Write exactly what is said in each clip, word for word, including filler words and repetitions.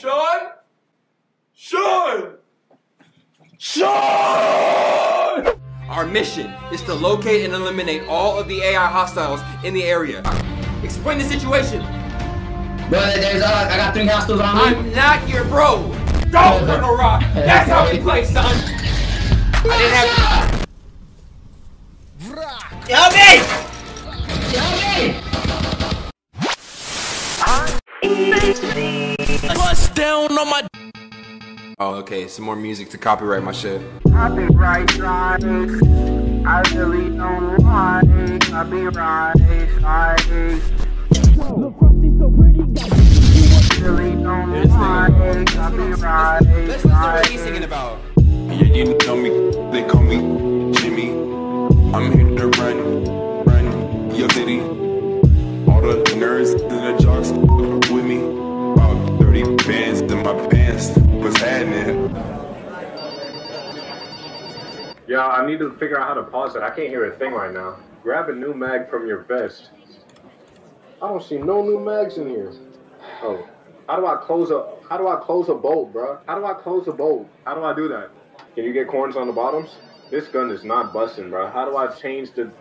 Sean? Sean! Sean! Our mission is to locate and eliminate all of the A I hostiles in the area. Explain the situation. Bro, there's uh, I got three hostiles on me. I'm not your bro. Don't put a rock. That's how we play, son. I didn't have. Help me! Help me! Bust down on my. Oh, okay. Some more music to copyright my shit. Copyright right, I really don't lie. I be right, I look, Rusty's so pretty, guys. Really don't lie. I be right. That's what he's singing about. Yeah, you know me. They call me Jimmy. I'm here to run, run your city. All the nerds and the jocks with me. About thirty bands in my pants. What's happening? Yeah, I need to figure out how to pause it. I can't hear a thing right now. Grab a new mag from your vest. I don't see no new mags in here. Oh, how do I close a? How do I close a bolt, bro? How do I close a bolt? How do I do that? Can you get corns on the bottoms? This gun is not busting, bro. How do I change the...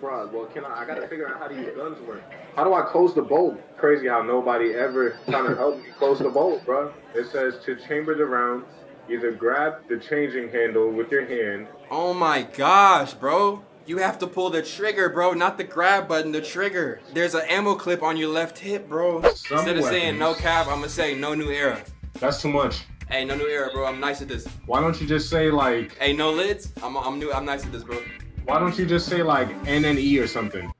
Bro, well, can I... I gotta figure out how these guns work. How do I close the bolt? Crazy how nobody ever trying to help me close the bolt, bro. It says to chamber the round, either grab the changing handle with your hand... Oh my gosh, bro. You have to pull the trigger, bro. Not the grab button, the trigger. There's an ammo clip on your left hip, bro. Some Instead of weapons. saying no cap, I'm gonna say no new era. That's too much. Hey, no new era, bro. I'm nice at this. Why don't you just say like? Hey, no lids. I'm I'm new. I'm nice at this, bro. Why don't you just say like N and E or something?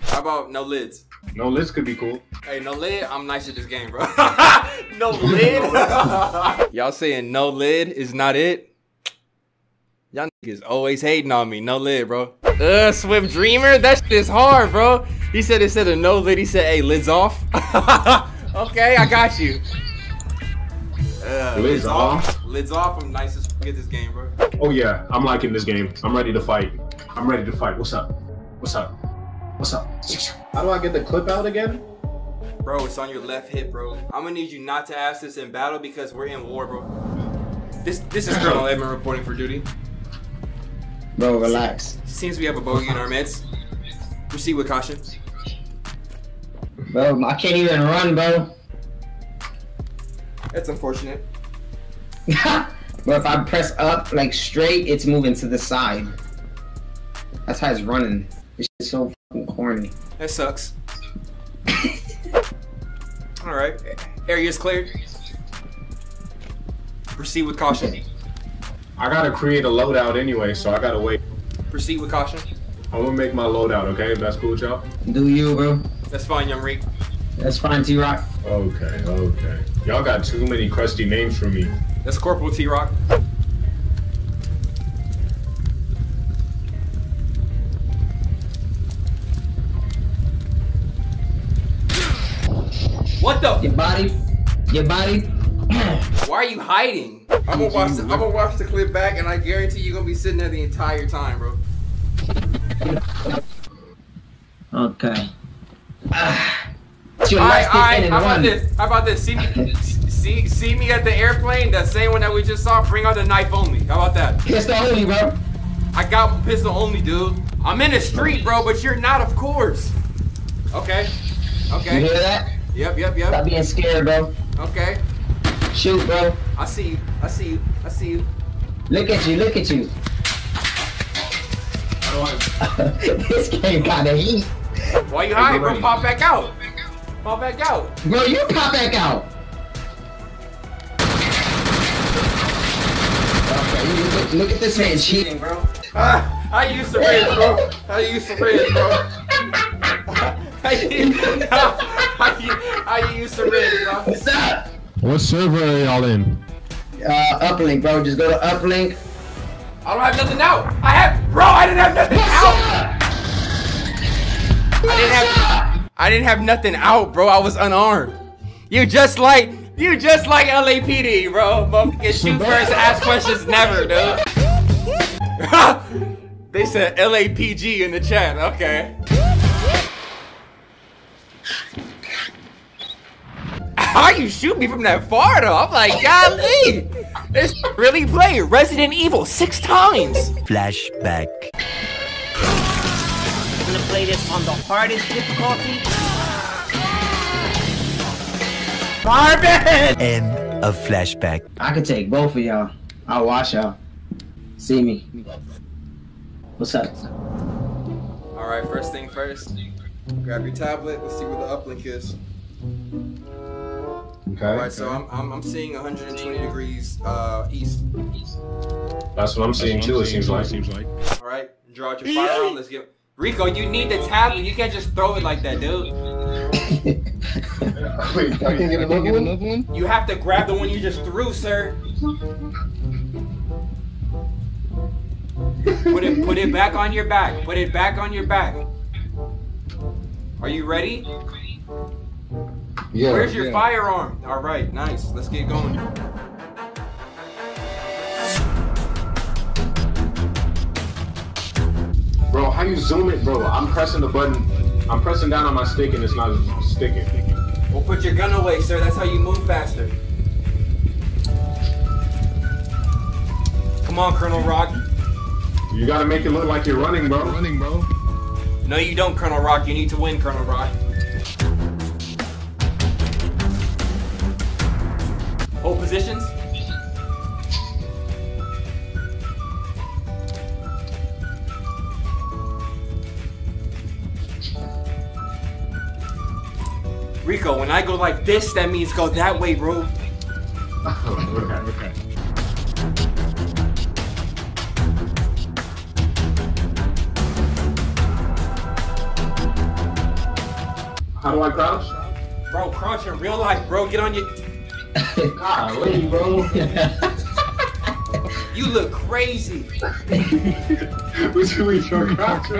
How about no lids? No lids could be cool. Hey, no lid. I'm nice at this game, bro. No lid. Y'all saying no lid is not it? Y'all niggas always hating on me. No lid, bro. Uh, Swift Dreamer. That shit is hard, bro. He said instead of no lid, he said hey, lids off. Okay, I got you. Uh, lids, lids off. off. Lids off. I'm nice as f at this game, bro. Oh yeah, I'm liking this game. I'm ready to fight. I'm ready to fight. What's up? What's up? What's up? How do I get the clip out again? Bro, it's on your left hip, bro. I'm gonna need you not to ask this in battle because we're in war, bro. This this is Colonel Edmund reporting for duty. Bro, relax. Seems we have a bogey in our midst. Proceed with caution. Bro, I can't even run, bro. That's unfortunate. But if I press up, like, straight, it's moving to the side. That's how it's running. This shit's so fucking corny. That sucks. Alright. Area's cleared. Proceed with caution. I gotta create a loadout anyway, so I gotta wait. Proceed with caution. I'm gonna make my loadout, okay? If that's cool with y'all. Do you, bro? That's fine, Young Reek. That's fine, T-Rock. Okay, okay. Y'all got too many crusty names for me. That's Corporal T-Rock. What the? Your body. Your body. Why are you hiding? I'm gonna watch the, I'm gonna watch the clip back and I guarantee you're gonna be sitting there the entire time, bro. Okay. Ah. All right, all right. How about this? How about this? See me, see, see me at the airplane. That same one that we just saw. Bring out the knife only. How about that? Pistol only, bro. I got pistol only, dude. I'm in the street, bro, but you're not, of course. Okay. Okay. You hear that? Yep, yep, yep. Stop being scared, bro. Okay. Shoot, bro. I see you. I see you. I see you. Look at you. Look at you. I this game got a heat. Why you hiding, bro? Pop back out. Pop back out. Bro, you pop back out. Okay, look, look at this man cheating, bro. Ah, I used to win, bro. I used to win, bro. I, I used to win, bro. What's up? What server are y'all in? Uh, Uplink, bro. Just go to Uplink. I don't have nothing out. I have, bro, I didn't have nothing out. I didn't have I didn't have nothing out, bro. I was unarmed. You just like you just like L A P D, bro. Motherfucking shoot first, ask questions never, dude. They said L A P G in the chat. Okay. how you shoot me from that far though? I'm like, golly, this really played Resident Evil six times. Flashback. I'm gonna play this on the hardest difficulty. Marvin! End of flashback. I could take both of y'all. I'll watch y'all. See me. What's up? Alright, first thing first. Grab your tablet. Let's see where the uplink is. Okay. All right, so I'm, I'm I'm seeing one hundred twenty degrees uh, east. east. That's what I'm seeing too. It seems like. Seems like. All right, draw out your firearm. Let's get Rico. You need the tablet. You can't just throw it like that, dude. Wait, I can't get another one. You have to grab the one you just threw, sir. Put it put it back on your back. Put it back on your back. Are you ready? Yeah, Where's your yeah. firearm? All right, nice. Let's get going. Bro, how you zoom it, bro? I'm pressing the button. I'm pressing down on my stick and it's not sticking. Well, put your gun away, sir. That's how you move faster. Come on, Colonel Rock. You gotta make it look like you're running, bro. Running, bro. No, you don't, Colonel Rock. You need to win, Colonel Rock. Hold positions. Rico, when I go like this, that means go that way, bro. Oh, okay, okay. How do I crouch? Bro, crouch in real life, bro. Get on your... God, wait, bro. You look crazy. What's really your crouch?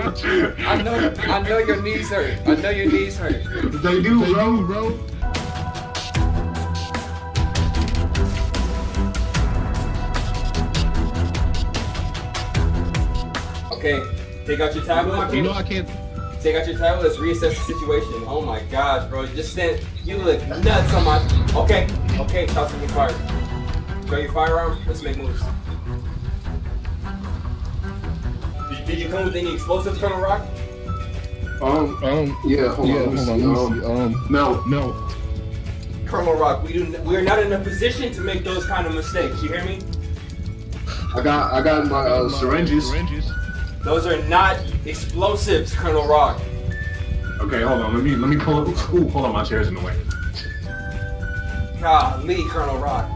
I know, I know your knees hurt. I know your knees hurt. They do, they bro, do. bro. Okay, take out your tablet. You know I can't. Take out your tablet. Let's reassess the situation. Oh my gosh, bro! You just stand. You look nuts on my. Okay. Okay, toss to me fire. Throw your firearm, let's make moves. Did, did you come with any explosives, Colonel Rock? Um, um, yeah, hold yeah, on, hold on, on. Um, um, no, no. Colonel Rock, we do, we're not in a position to make those kind of mistakes, you hear me? I got, I got my, uh, syringes. syringes. Those are not explosives, Colonel Rock. Okay, hold on, let me, let me pull up, ooh, hold on, my chair's in the way. Ah, Lee, Colonel Rock.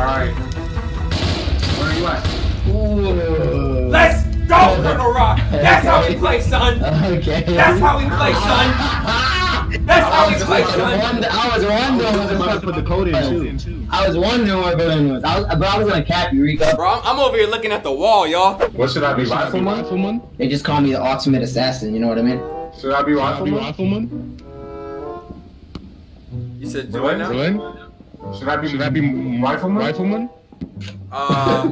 Alright. Where are you at? Ooh. Let's go, Colonel Rock! That's how we play, son! Okay. That's how we play, son! That's how we play, son! I was wondering where the fuck put the code in, too. I was wondering where the code was. I was, but I was gonna cap you, Rico. Bro, I'm, I'm over here looking at the wall, y'all. What should I be, Rifleman? Rifleman? They just call me the ultimate assassin, you know what I mean? Should I be Rifleman? You said join now? Join? Should I be, should I be Rifleman? Rifleman? Um,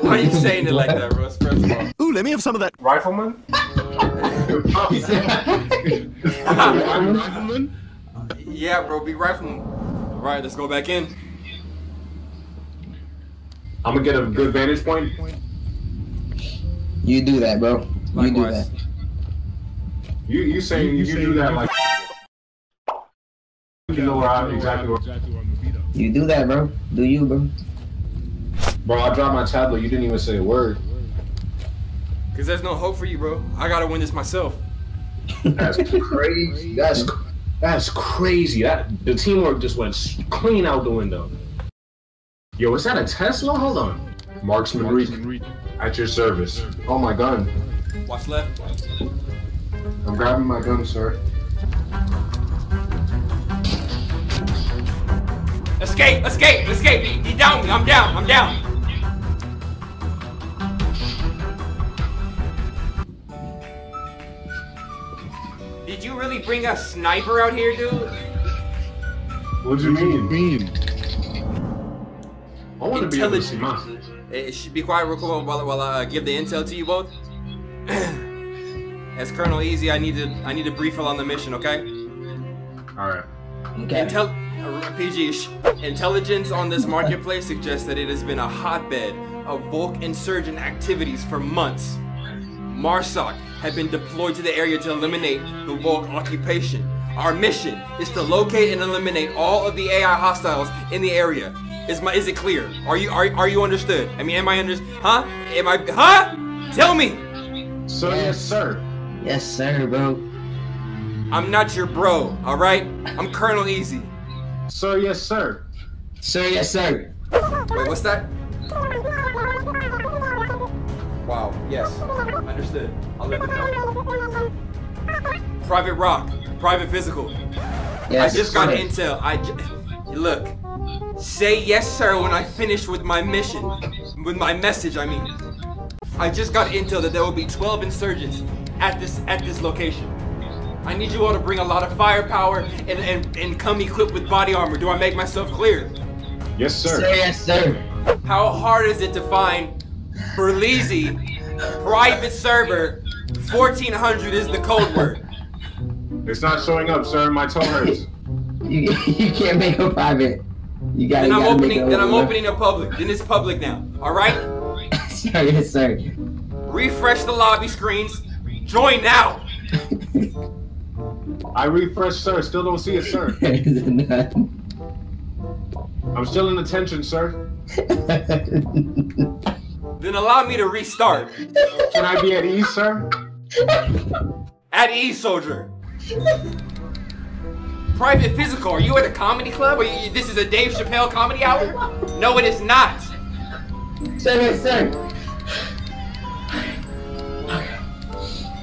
why are you saying it like that, bro? First of all. Ooh, let me have some of that. Rifleman? Rifleman? Yeah, bro, be Rifleman. Alright, let's go back in. I'm gonna get a good vantage point. You do that, bro. Likewise. You do that. You, you saying you, you, you do that like... You know where I exactly where I'm. You do that, bro. Do you, bro? Bro, I dropped my tablet. You didn't even say a word. Cause there's no hope for you, bro. I gotta win this myself. That's crazy. That's that's crazy. That the teamwork just went clean out the window. Yo, is that a Tesla? Hold on. Marksman Reek, at your service. Oh my gun. Watch left. I'm grabbing my gun, sir. Escape! Escape! Escape! He, he downed me! I'm down! I'm down! Did you really bring a sniper out here, dude? What do you mean? mean? I want to be able to see mine. It should be quiet real quick while, while I uh, give the intel to you both. As Colonel Easy, I need to I need to brief you on the mission, okay? All right. Okay. Intel uh, P G, intelligence on this marketplace suggests that it has been a hotbed of Volk insurgent activities for months. MARSOC have been deployed to the area to eliminate the Volk occupation. Our mission is to locate and eliminate all of the A I hostiles in the area. Is my is it clear? Are you are are you understood? I mean, am I under? Huh? Am I? Huh? Tell me. So yes, sir. Yes, sir, bro. I'm not your bro, all right? I'm Colonel Easy. Sir, yes, sir. Sir, yes, sir. Wait, what's that? Wow. Yes. Understood. I'll let you know. Private Rock. Private Physical. Yes, I just got intel. I j look. Say yes, sir, when I finish with my mission. With my message, I mean. I just got intel that there will be twelve insurgents at this at this location. I need you all to bring a lot of firepower and, and, and come equipped with body armor. Do I make myself clear? Yes, sir. Say yes, sir. How hard is it to find Berleezy private server? fourteen hundred is the code word. It's not showing up, sir. My tone hurts. you, you can't make a private. You gotta, then I'm gotta opening. Then I'm opening a public. Then it's public now. All right. Sir, yes, sir. Refresh the lobby screens. Join now. I refresh, sir. Still don't see it, sir. I'm still in attention, sir. Then allow me to restart. Can I be at ease, sir? At ease, soldier. Private Physical, are you at a comedy club? Or you, this is a Dave Chappelle comedy hour? No, it is not. Sir, yes, sir.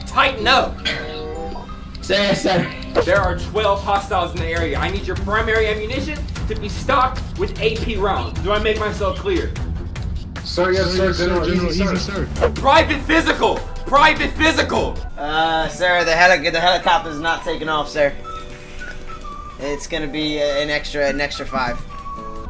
Tighten up. Sir, yes, sir. There are twelve hostiles in the area. I need your primary ammunition to be stocked with A P rounds. Do I make myself clear? Sir, yes, sir. General, General, General, sir. sir. Private Physical. Private Physical. Uh, sir, the heli the helicopter is not taking off, sir. It's gonna be an extra, an extra five.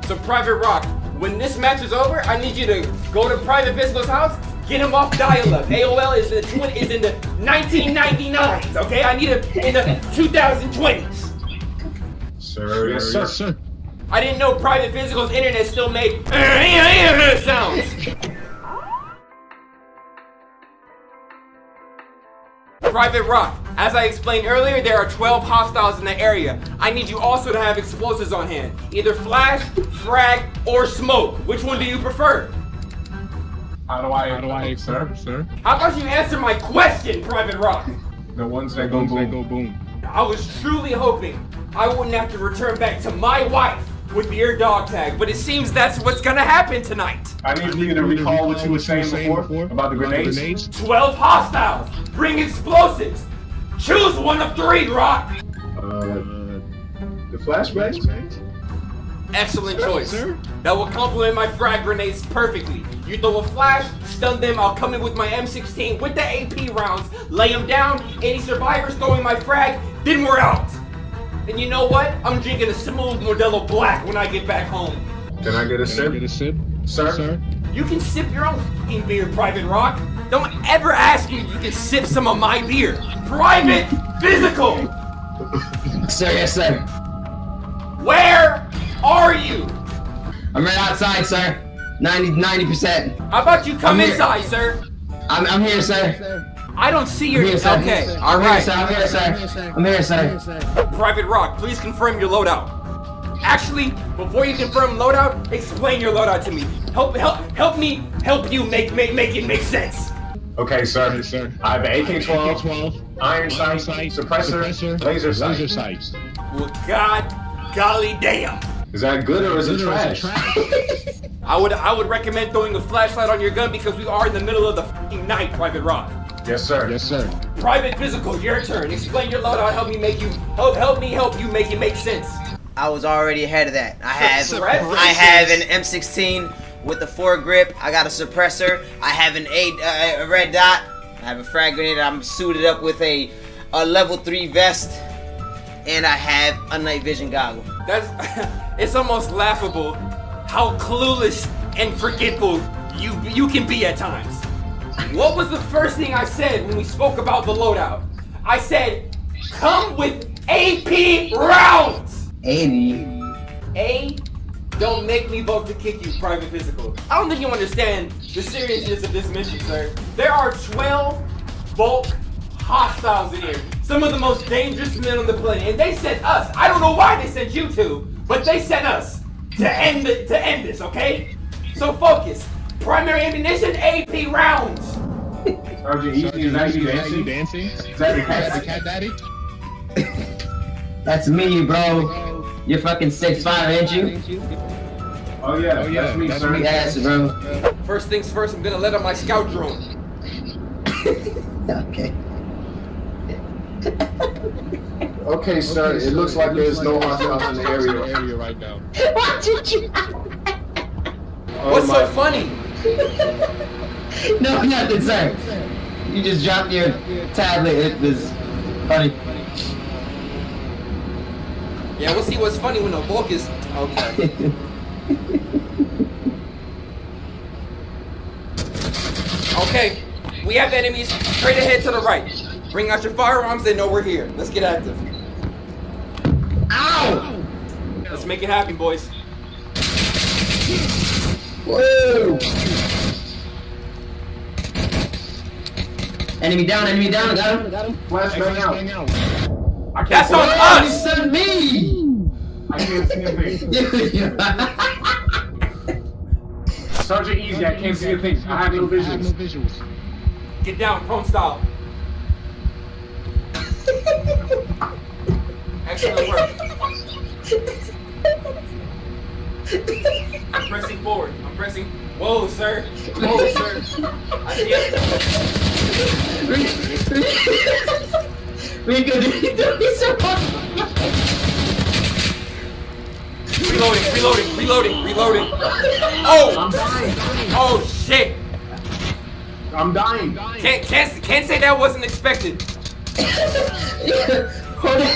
So Private Rock, when this match is over, I need you to go to Private Physico's house, get him off dial-up. A O L is in the twin, is in the nineteen ninety-nines. Okay, I need him in the two thousand twenties. Sir, yes, sir, sir. I didn't know Private Physical's internet still made sounds. Private Rock, as I explained earlier, there are twelve hostiles in the area. I need you also to have explosives on hand. Either flash, frag, or smoke. Which one do you prefer? How do I, how do I, sir, sir? How about you answer my question, Private Rock? The ones that go boom. go boom. I was truly hoping I wouldn't have to return back to my wife with your dog tag, but it seems that's what's gonna happen tonight. I need you to recall what you were saying before about the grenades. twelve hostiles, bring explosives. Choose one of three, Rock. Uh, the flashbangs? Excellent choice. That will complement my frag grenades perfectly. You throw a flash, stun them, I'll come in with my M sixteen with the A P rounds, lay them down, any survivors throwing my frag, then we're out. And you know what? I'm drinking a smooth Modelo Black when I get back home. Can I get a sip? Can I get a sip? Sir? Sir? You can sip your own f***ing beer, Private Rock. Don't ever ask me if you can sip some of my beer. Private Physical! Sir, yes, sir. Where are you? I'm right outside, sir. ninety percent. How about you come inside, sir? I'm, I'm here, sir. sir. I don't see your. I'm here, sir. Okay, I'm here, all right. I'm here, sir. I'm here, sir. I'm here, sir. Private Rock, please confirm your loadout. Actually, before you confirm loadout, explain your loadout to me. Help, help, help me, help you make make make it make sense. Okay, sir. Yes, sir. I have an A K twelve, iron sight, suppressor, suppressor, laser sight. Laser sights. Well, God, golly damn. Is that good or is it trash? I would I would recommend throwing a flashlight on your gun because we are in the middle of the fucking night, Private Rock. Yes, sir. Yes, sir. Private Physical, your turn. Explain your loadout. Help me make you help. Help me help you make it make sense. I was already ahead of that. I have I have an M sixteen with a foregrip. I got a suppressor. I have an eight uh, a red dot. I have a frag grenade. I'm suited up with a a level three vest, and I have a night vision goggle. That's it's almost laughable how clueless and forgetful you you can be at times. What was the first thing I said when we spoke about the loadout? I said, come with A P rounds! eighty. A, don't make me vote to kick you, private physical. I don't think you understand the seriousness of this mission, sir. There are twelve bulk hostiles in here. Some of the most dangerous men on the planet. And they sent us. I don't know why they sent you two, but they sent us to end, the, to end this, okay? So focus. Primary ammunition, A P rounds! Sergeant Easy, is that you dancing? dancing? Is that the cat, the cat daddy? That's me, bro. You're fucking six five, ain't you? Oh yeah, oh, yeah. That's me, that's sir. Me ass, bro. First things first, I'm gonna let out my scout drone. Okay. Okay, sir, okay, it looks so like there's no hostiles in the area, area right now. What did you... Oh, what's so funny? No, nothing, sir. You just dropped your tablet. It was funny. Yeah, we'll see what's funny when the bulk is... Okay. Okay, we have enemies straight ahead to the right. Bring out your firearms, they know we're here. Let's get active. Ow! Let's make it happen, boys. Whoa! Enemy down, enemy down, got him, got him. Flash bang out. I can't That's on us! That's on me! I can't see a thing. Sergeant Easy, I can't see a thing. I have no visuals. Get down, prone style. Excellent work. I'm pressing forward. I'm pressing. Whoa, sir. Whoa, sir. I see it. Rico, did you do me so much? Reloading, reloading, reloading, reloading. Oh! I'm dying. Oh, shit. I'm dying. Can't, can't, can't say that wasn't expected. Hold on.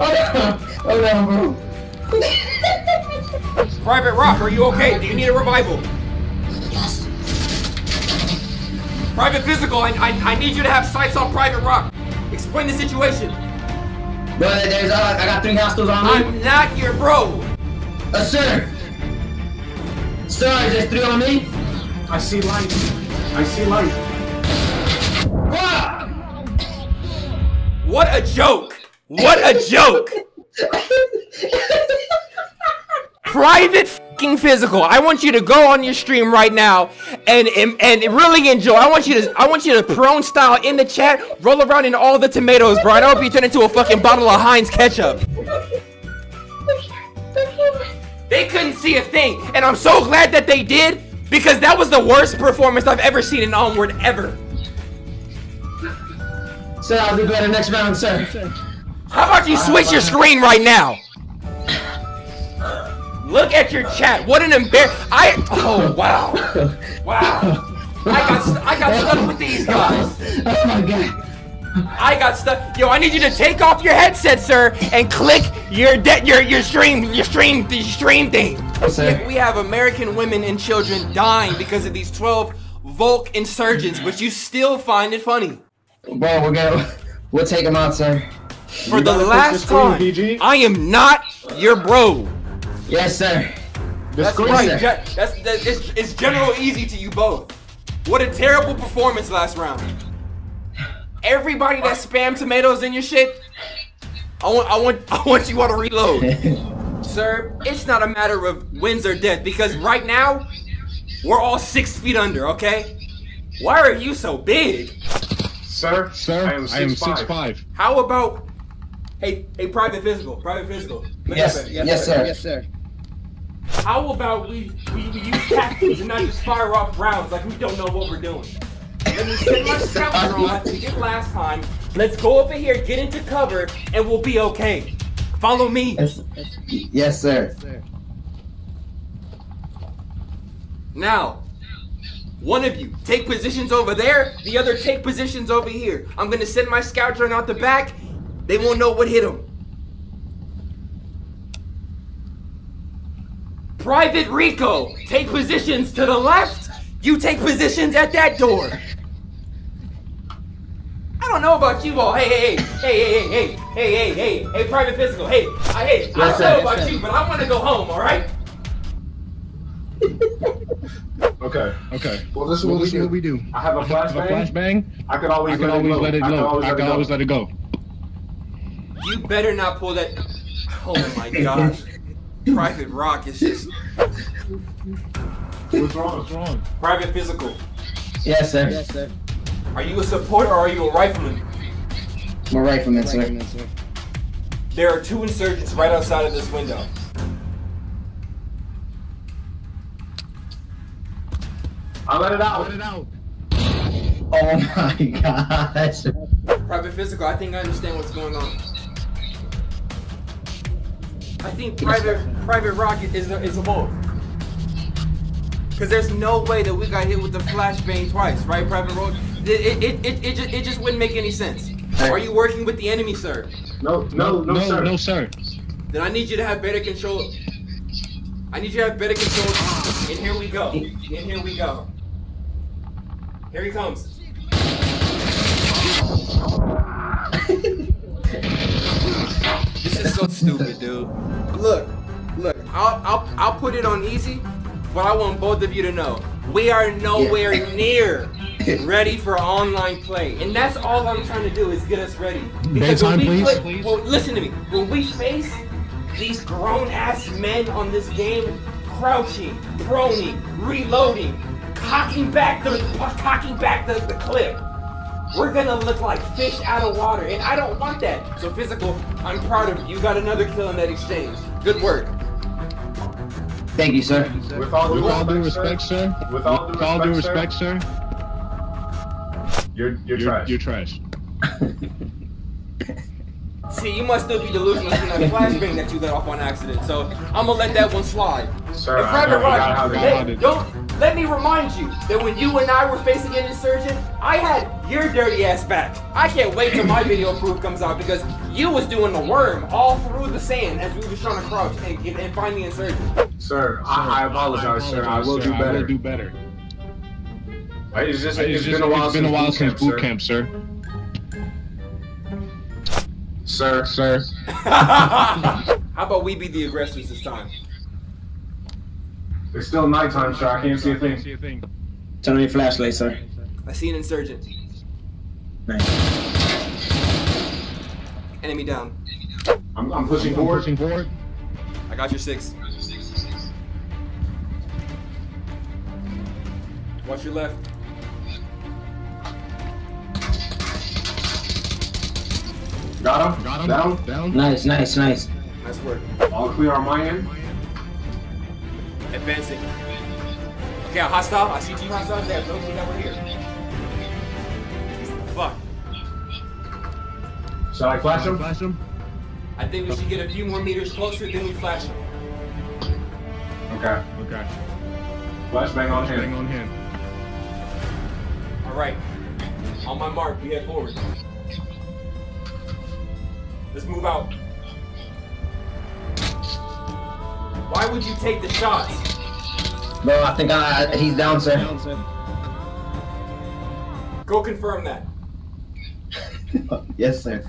Hold on, hold on, bro. Private Rock, are you okay? Do you need a revival? Yes. Private Physical, I, I, I need you to have sights on Private Rock. Explain the situation. Bro, there's, uh, I got three hostiles on me. I'm not your bro. Uh, sir. Sir, there's three on me. I see light. I see light. Ah! What a joke. What a joke. Private fucking physical. I want you to go on your stream right now and, and and really enjoy. I want you to I want you to prone style in the chat, roll around in all the tomatoes, bro. I hope you turn into a fucking bottle of Heinz ketchup. They couldn't see a thing, and I'm so glad that they did because that was the worst performance I've ever seen in Onward ever. Sir, I'll do better next round, sir. How about you switch your screen right now? Look at your chat. What an embarrass! I. Oh wow. Wow. I got st I got stuck with these guys. Oh my god. I got stuck. Yo, I need you to take off your headset, sir, and click your de your your stream your stream the stream thing. Sir. We have American women and children dying because of these twelve Volk insurgents, but you still find it funny. Bro, we're gonna we'll take them out, sir. For you the last time, P G? I am not your bro. Yes, sir. That's right. That's, that's, that's, it's, it's General Easy to you both. What a terrible performance last round. Everybody that spam tomatoes in your shit, I want, I want, I want you all to reload, sir. It's not a matter of wins or death because right now we're all six feet under. Okay? Why are you so big, sir? Sir, I am six, I am five. six five. How about, hey, hey, private physical, private physical. Yes, yes, yes, sir. Yes, sir. How about we, we, we use tactics and not just fire off rounds like we don't know what we're doing? Let me set my scout on like we did last time. Let's go over here, get into cover, and we'll be okay. Follow me. Yes, yes sir. Now, one of you take positions over there, the other take positions over here. I'm going to send my scout drone out the back. They won't know what hit them. Private Rico, take positions to the left. You take positions at that door. I don't know about you all. Hey, hey, hey, hey, hey, hey, hey, hey, hey, hey, Private Physical. Hey, I, hey, yes, I don't know yes, about yes. you, but I want to go home, all right? Okay. Okay. Well, this is what, what, we, we, do. what we do. I have a flashbang. Flashbang. I could always, I could always let it go. I could always, I could always let it go. You better not pull that. Oh my gosh. Private Rock is just. What's wrong? What's wrong? Private Physical. Yes, sir. Yes, sir. Are you a supporter or are you a rifleman? I'm a rifleman, sir. There are two insurgents right outside of this window. I let it out. Let it out. Oh my gosh. Private Physical, I think I understand what's going on. I think Private Private Rocket is a, is a wolf. Cause there's no way that we got hit with the flashbang twice, right, Private Rocket? It, it, it, it, just, it just wouldn't make any sense. Are you working with the enemy, sir? No, no, no, no, sir. No, sir. Then I need you to have better control. I need you to have better control. And here we go. And here we go. Here he comes. This is so stupid, dude. Look, look, I'll, I'll, I'll put it on easy, but I want both of you to know, we are nowhere yeah. near ready for online play. And that's all I'm trying to do is get us ready. Because Bedtime, when we please, play, please. Well, listen to me. When we face these grown-ass men on this game, crouching, proning, reloading, cocking back the, cocking back the, the clip, we're gonna look like fish out of water, and I don't want that. So Physical, I'm proud of you. You got another kill in that exchange. Good work. Thank you, sir. Thank you, sir. With all due respect, respect, sir. sir. With all due respect, respect, sir. You're you're, you're trash. You're trash. See, you must still be delusional from that flashbang that you let off on accident. So I'm gonna let that one slide. Sir, and Private Roger, hey, don't let me remind you that when you and I were facing an insurgent, I had your dirty ass back. I can't wait till my video proof comes out because you was doing the worm all through the sand as we were trying to crouch and get and find the insurgent. Sir, I, I apologize, sir. I will do better. I will do better. It's just it's been a while since boot camp, sir. Sir, sir. How about we be the aggressors this time? It's still nighttime, sir. I can't see a thing. Turn on your flashlight, sir. I see an insurgent. Nice. Enemy down. I'm, I'm pushing forward. I'm pushing forward. I got your six. I got your six, six, six. Watch your left. Got him. Got him. Down. Down. Nice, nice, nice. Nice work. All clear on my end. Advancing. Okay, I'm hostile. I see two hostiles there. Those that were here. Fuck. Shall I flash him? Flash him. I think we should get a few more meters closer, then we flash him. Okay. Okay. Flashbang on him. Flashbang on him. All right. On my mark, we head forward. Let's move out. Why would you take the shots? No, I think I, I, he's down, sir. Down, sir. Go confirm that. Yes, sir.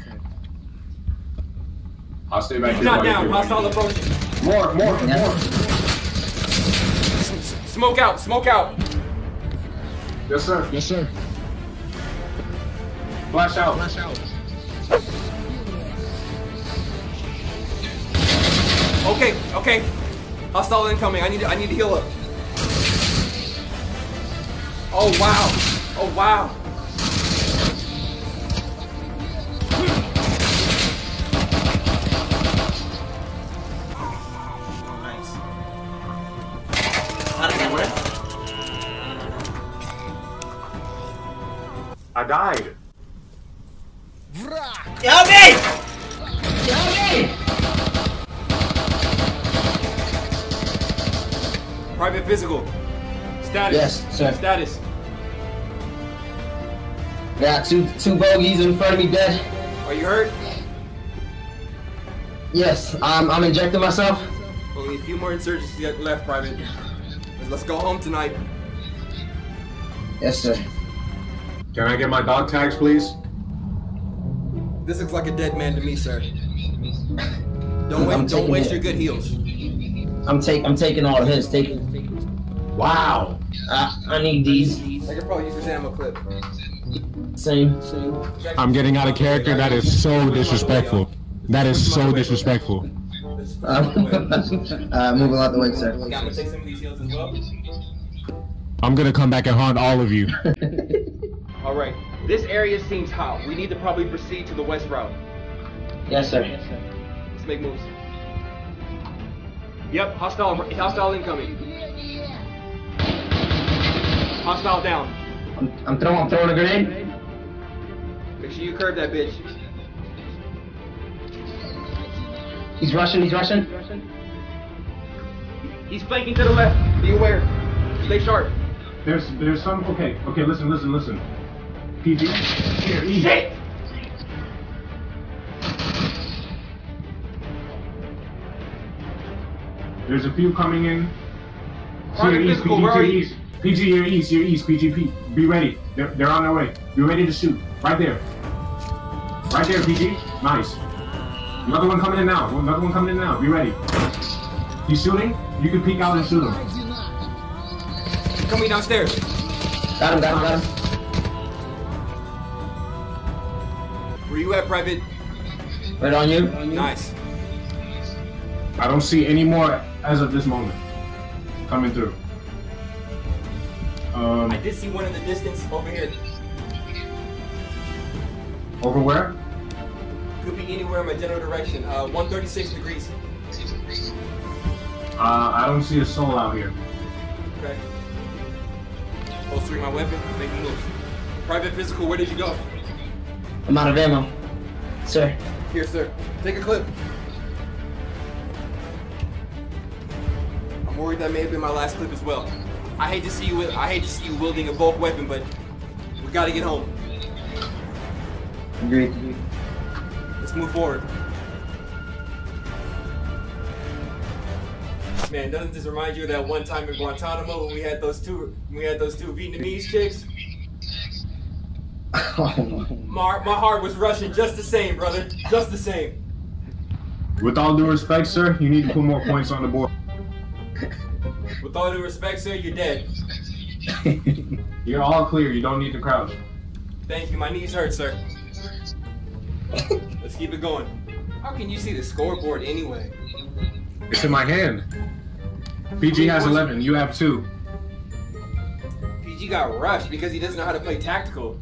I'll stay back. He's not down. Hostile approaching. More, more, yes. more. Smoke out. Smoke out. Yes, sir. Yes, sir. Flash out. Flash out. Okay, okay. Hostile incoming. I need to, I need to heal up. Oh wow. Oh wow. Nice. How did that work? I died. Help me! Help me! Private physical. Status. Yes, sir. Status. Got two two bogeys in front of me, dead. Are you hurt? Yes, I'm, I'm injecting myself. Only a few more insurgencies left, Private. Let's go home tonight. Yes, sir. Can I get my dog tags, please? This looks like a dead man to me, sir. Don't wait, don't waste it. Your good heals. I'm take I'm taking all of his. Take. Wow. I, I need these. I could probably use this ammo clip. Same. Same. I'm getting out of character. That is so disrespectful. That is so disrespectful. uh, moving out the way, sir. I'm gonna take some of these heals as well. I'm gonna come back and haunt all of you. All right. This area seems hot. We need to probably proceed to the west route. Yes, sir. Yes, sir. Let's make moves. Yep, hostile, hostile incoming. Hostile down. I'm, I'm throwing, I'm throwing a grenade. Make sure you curve that bitch. He's rushing, he's rushing. He's flanking to the left. Be aware. Stay sharp. There's, there's some. Okay, okay. Listen, listen, listen. P G. Here, eat. Shit! There's a few coming in. Here, east, P G, here, east. P G, here, east, here, east, P G P. Be ready. They're, they're on their way. Be ready to shoot. Right there. Right there, P G. Nice. Another one coming in now. Another one coming in now. Be ready. He's shooting. You can peek out and shoot him. He's coming downstairs. Got him, got him, got him. Where you at, Private? Right on you. Nice. I don't see any more as of this moment coming through. Um, I did see one in the distance over here. Over where? Could be anywhere in my general direction. Uh, one thirty-six degrees. Uh, I don't see a soul out here. Okay. Holstering my weapon. Make me move. Private physical, where did you go? I'm out of ammo. Sir. Here, sir. Take a clip. I'm worried that may have been my last clip as well. I hate to see you I hate to see you wielding a bulk weapon, but we gotta get home. Agreed. Let's move forward. Man, doesn't this remind you of that one time in Guantanamo when we had those two we had those two Vietnamese chicks? Oh. My, my heart was rushing just the same, brother. Just the same. With all due respect, sir, you need to put more points on the board. With all due respect, sir, you're dead. You're all clear. You don't need to crouch. Thank you. My knees hurt, sir. Let's keep it going. How can you see the scoreboard anyway? It's in my hand. P G has eleven. You have two. P G got rushed because he doesn't know how to play tactical.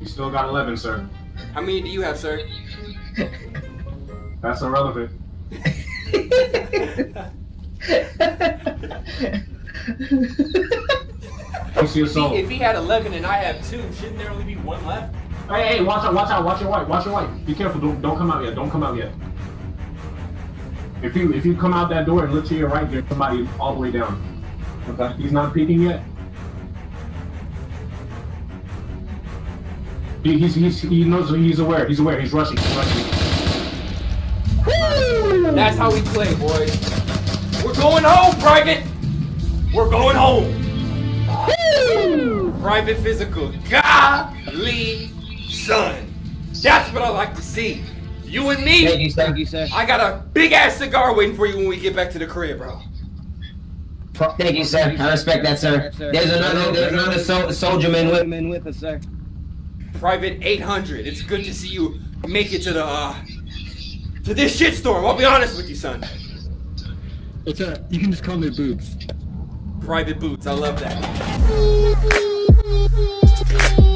You still got eleven, sir. How many do you have, sir? That's irrelevant. Don't see a soul. If he had eleven and I have two, shouldn't there only be one left? Hey, hey, watch out, watch out, watch your wife, watch your wife. Be careful, don't, don't come out yet, don't come out yet. If you if you come out that door and look to your right, there's somebody all the way down. Okay. He's not peeking yet. He, he's, he's, he knows, he's aware, he's aware, he's rushing, he's rushing. Woo! That's how we play, boys. We're going home, Private! We're going home! Woo! Private physical. Golly, son. That's what I like to see. You and me. Thank you, thank you, sir. I got a big-ass cigar waiting for you when we get back to the crib, bro. Thank you, sir. I respect that, sir. There's another, there's another sol soldier man with us, sir. Private eight hundred. It's good to see you make it to the uh, to this shitstorm. I'll be honest with you, son. It's a, you can just call me Boots. Private Boots. I love that.